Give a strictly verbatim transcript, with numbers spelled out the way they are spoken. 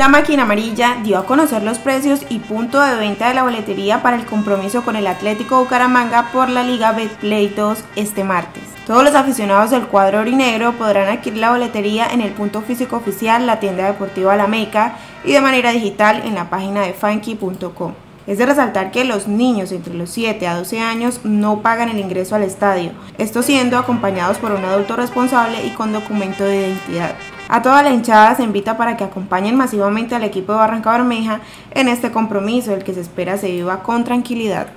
La Máquina Amarilla dio a conocer los precios y punto de venta de la boletería para el compromiso con el Atlético Bucaramanga por la Liga Betplay dos este martes. Todos los aficionados del cuadro orinegro podrán adquirir la boletería en el punto físico oficial, la tienda deportiva La Meca, y de manera digital en la página de funky punto com. Es de resaltar que los niños entre los siete a doce años no pagan el ingreso al estadio, esto siendo acompañados por un adulto responsable y con documento de identidad. A toda la hinchada se invita para que acompañen masivamente al equipo de Barrancabermeja en este compromiso, el que se espera se viva con tranquilidad.